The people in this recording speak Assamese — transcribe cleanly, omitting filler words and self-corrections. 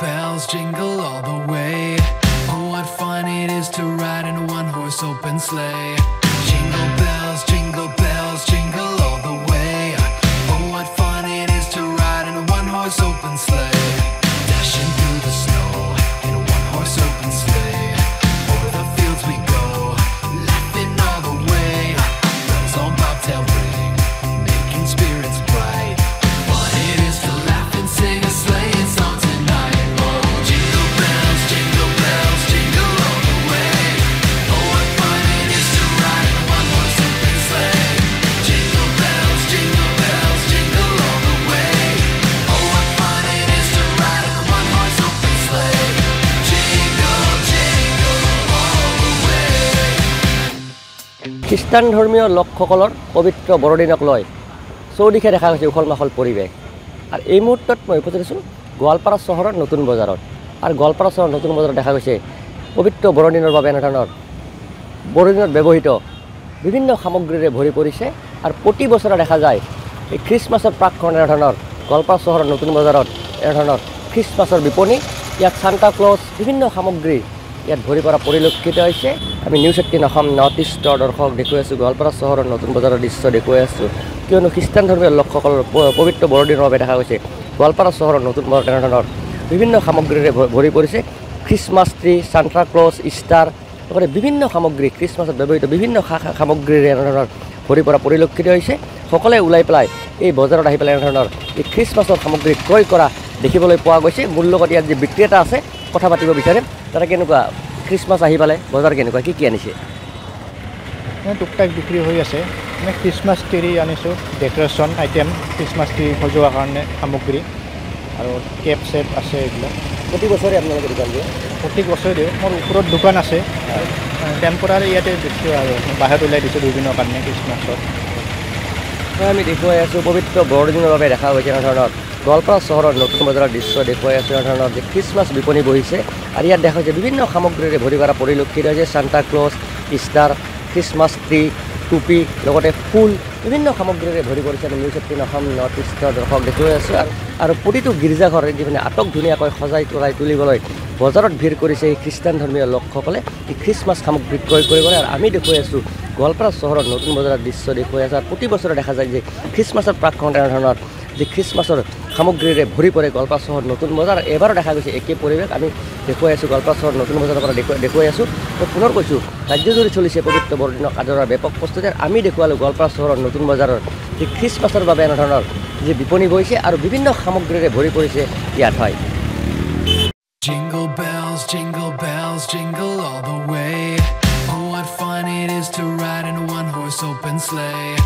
bells jingle all the way. Oh, what fun it is to ride in a one-horse open sleigh. Jingle bells jingle all the way. Oh, what fun it is to ride in a one-horse open sleigh. Dashing through the snow in a one-horse open sleigh. Over the fields we go, laughing all the way. Bells on bobtail ring, making spirits bright. What it is to laugh and sing a sleighing song tonight. Oh, jingle bells, jingle all the way. Oh, what fun it is to ride in a one-horse open sleigh. Jingle bells, jingle all the way. Oh, what fun it is to ride in a one-horse open sleigh. Jingle all the way. খ্ৰীষ্টান ধৰ্মীয় লোকসকলৰ পবিত্ৰ বৰদিনক লৈ চৌদিশে দেখা গৈছে উখল মাখল পৰিৱেশ। আৰু এই মুহূৰ্তত মই উপস্থিত আছোঁ গোৱালপাৰা চহৰৰ নতুন বজাৰত। আৰু গোৱালপাৰা চহৰৰ নতুন বজাৰত দেখা গৈছে পবিত্ৰ বৰদিনৰ বাবে এনেধৰণৰ বৰদিনত ব্যৱহৃত বিভিন্ন সামগ্ৰীৰে ভৰি পৰিছে। আৰু প্ৰতি বছৰে দেখা যায় এই খ্ৰীষ্টমাছৰ প্ৰাকখন এনেধৰণৰ গোৱালপাৰা চহৰৰ নতুন বজাৰত এনেধৰণৰ খ্ৰীষ্টমাছৰ বিপণী। ইয়াত চান্তা ক্লজ বিভিন্ন সামগ্ৰী ইয়াত ভৰি পৰা পৰিলক্ষিত হৈছে। আমি নিউজ 18 অসম নৰ্থ ইষ্টৰ দৰ্শক দেখুৱাই আছোঁ গোৱালপাৰা চহৰৰ নতুন বজাৰৰ দৃশ্য দেখুৱাই আছোঁ। কিয়নো খ্ৰীষ্টান ধৰ্মীয় লোকসকলৰ পবিত্ৰ বৰদিনৰ বাবে দেখা গৈছে গোৱালপাৰা চহৰৰ নতুন বজাৰত এনেধৰণৰ বিভিন্ন সামগ্ৰীৰে ভৰি পৰিছে। Christmas tree, Santa Claus, Easter লগতে বিভিন্ন সামগ্ৰী খ্ৰীষ্টমাছত ব্যৱহৃত বিভিন্ন সামগ্ৰীৰে এনেধৰণৰ ভৰি পৰা পৰিলক্ষিত হৈছে। সকলোৱে ওলাই পেলাই এই বজাৰত আহি পেলাই এনেধৰণৰ এই খ্ৰীষ্টমাছৰ সামগ্ৰী ক্ৰয় কৰা দেখিবলৈ পোৱা গৈছে। মোৰ লগত ইয়াত যি বিক্ৰেতা আছে কথা পাতিব বিচাৰিম, তাতে কেনেকুৱা খ্ৰীষ্টমাছ আহি পালে বজাৰ কেনেকুৱা কি কি আনিছে? টুকটাক বিক্ৰী হৈ আছে। মানে খ্ৰীষ্টমাছ ট্ৰী আনিছোঁ, ডেকৰেশ্যন আইটেম, খ্ৰীষ্টমাছ ট্ৰী সজোৱাৰ কাৰণে সামগ্ৰী আৰু কেপ চেপ আছে। এইবিলাক প্ৰতি বছৰে আপোনালোকে দোকান দিয়ে? প্ৰত্যেক বছৰে দিওঁ, মোৰ ওপৰত দোকান আছে। টেম্পৰাৰী ইয়াতে দিছোঁ আৰু বাহিৰত ওলাই দিছোঁ দুদিনৰ কাৰণে খ্ৰীষ্টমাছত। আমি দেখুৱাই আছোঁ পবিত্ৰ বৰদিনৰ বাবে দেখা গৈছে এনেধৰণৰ গোৱালপাৰা চহৰৰ নতুন বজাৰৰ দৃশ্য দেখুৱাই আছোঁ। এনেধৰণৰ যে খ্ৰীষ্টমাছ বিপণী বহিছে আৰু ইয়াত দেখা হৈছে বিভিন্ন সামগ্ৰীৰে ভৰি পৰা পৰিলক্ষিত হৈছে। Santa Claus, Easter, Christmas tree, টুপি লগতে ফুল বিভিন্ন সামগ্ৰীৰে ভৰি পৰিছে। আমি নিউজ 18 অসম নৰ্থ ইষ্টৰ দৰ্শক দেখুৱাই আছোঁ। আৰু প্ৰতিটো গীৰ্জাঘৰ যিখিনি আটক ধুনীয়াকৈ সজাই তোলাই তুলিবলৈ বজাৰত ভিৰ কৰিছে এই খ্ৰীষ্টান ধৰ্মীয় লোকসকলে এই খ্ৰীষ্টমাছ সামগ্ৰী ক্ৰয় কৰিবলৈ। আৰু আমি দেখুৱাই আছোঁ গোৱালপাৰা চহৰৰ নতুন বজাৰৰ দৃশ্য দেখুৱাই আছোঁ। আৰু প্ৰতি বছৰে দেখা যায় যে খ্ৰীষ্টমাছৰ প্ৰাকখন এনেধৰণৰ যে খ্ৰীষ্টমাছৰ সামগ্ৰীৰে ভৰি পৰে গোৱালপাৰা চহৰ নতুন বজাৰ। এবাৰো দেখা গৈছে একে পৰিৱেশ আমি দেখুৱাই আছোঁ গোৱালপাৰা চহৰ নতুন বজাৰৰ পৰা দেখুৱাই আছোঁ। তো পুনৰ কৈছোঁ ৰাজ্যজুৰি চলিছে পবিত্ৰ বৰদিনক আদৰাৰ ব্যাপক প্ৰস্তুতি। আমি দেখুৱালোঁ গোৱালপাৰা চহৰৰ নতুন বজাৰৰ যি খ্ৰীষ্টমাছৰ বাবে এনেধৰণৰ যি বিপণী বহিছে আৰু বিভিন্ন সামগ্ৰীৰে ভৰি পৰিছে ইয়াত হয়। Jingle bells, jingle all the way. Oh, what fun it is to ride in a one-horse open sleigh.